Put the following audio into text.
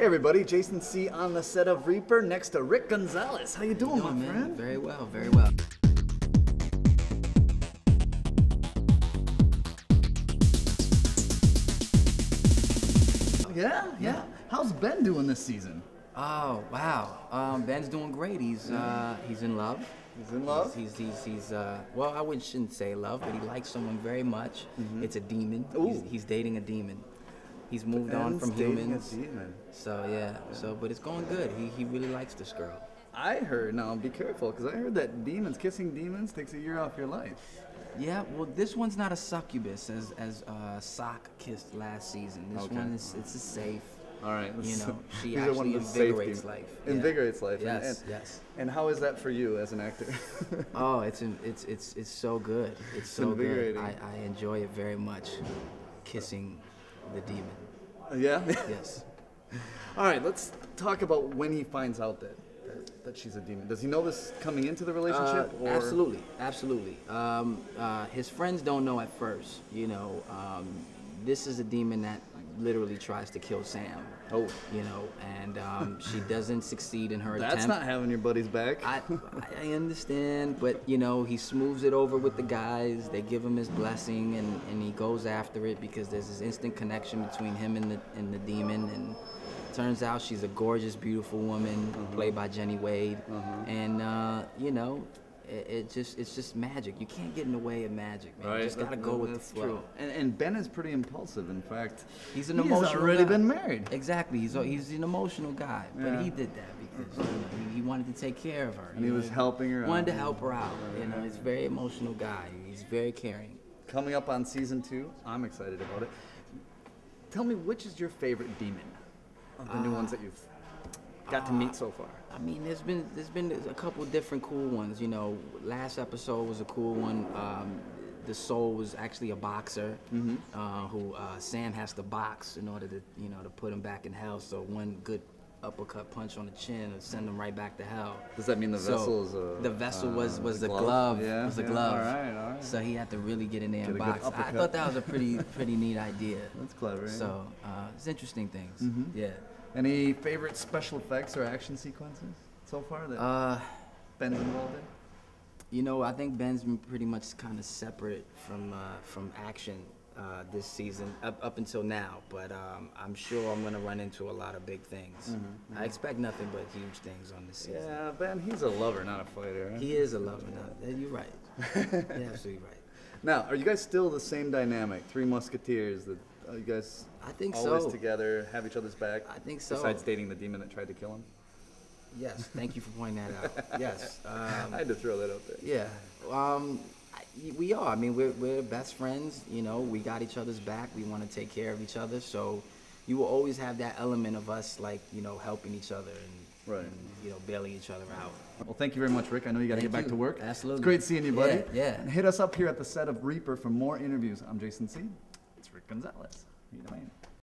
Hey everybody, Jason C. on the set of Reaper next to Rick Gonzalez. How you doing, my friend? Very well, very well. Yeah. How's Ben doing this season? Oh wow, Ben's doing great. He's in love. He's in love. Well, I shouldn't say love, but he likes someone very much. Mm-hmm. It's a demon. He's dating a demon. He's moved on from humans. So yeah. So but it's going good. He really likes this girl. I heard. Now be careful, because I heard that demons kissing demons takes a year off your life. Yeah. Well, this one's not a succubus as Sock kissed last season. This one is a safe. All right. You know, she actually invigorates life. Invigorates life. Yes. Yes. And how is that for you as an actor? Oh, it's so good. It's so good. I enjoy it very much. Kissing the demon. Yeah? Yes. All right, let's talk about when he finds out that she's a demon. Does he know this coming into the relationship? Or? Absolutely, absolutely. His friends don't know at first, you know. This is a demon that literally tries to kill Sam. Oh. You know, and she doesn't succeed in her attempt. That's not having your buddies back. I understand, but you know, he smooths it over with the guys. They give him his blessing, and he goes after it because there's this instant connection between him and the demon. And it turns out she's a gorgeous, beautiful woman played by Jenny Wade. And you know, it's just magic. You can't get in the way of magic, man. Right. You just gotta go with the flow. True. And Ben is pretty impulsive. In fact, he's already been married. Exactly. He's an emotional guy, but he did that because you know, he wanted to take care of her. And he was helping her. Wanted to help her out. You know, he's a very emotional guy. He's very caring. Coming up on season 2, I'm excited about it. Tell me, which is your favorite demon of the new ones that you've got to meet so far? I mean, there's been a couple different cool ones. You know, last episode was a cool one. The soul was actually a boxer who Sam has to box in order to, you know, to put him back in hell. So one good uppercut punch on the chin will send him right back to hell. Does that mean the vessel is a... The vessel was the glove. Yeah, was a glove. All right. So he had to really get in there and box. I thought that was a pretty neat idea. That's clever. So it's interesting things. Yeah. Any favorite special effects or action sequences so far that Ben's involved in? You know, I think Ben's been pretty much kind of separate from action this season up until now, but I'm sure I'm going to run into a lot of big things. I expect nothing but huge things on this season. Yeah, Ben, he's a lover, not a fighter. Right? He is a lover. Not, you're right. You're absolutely right. Now, are you guys still the same dynamic, Three Musketeers? You guys always together, have each other's back? I think so. Besides dating the demon that tried to kill him? Yes, thank you for pointing that out. Yes. I had to throw that out there. Yeah. We are. I mean, we're best friends. You know, we got each other's back. We want to take care of each other. So you will always have that element of us, like, you know, helping each other and you know, bailing each other out. Well, thank you very much, Rick. I know you got to get back to work. Absolutely. It's great seeing you, buddy. Yeah. And hit us up here at the set of Reaper for more interviews. I'm Jason C. It's Rick Gonzalez. You're the man.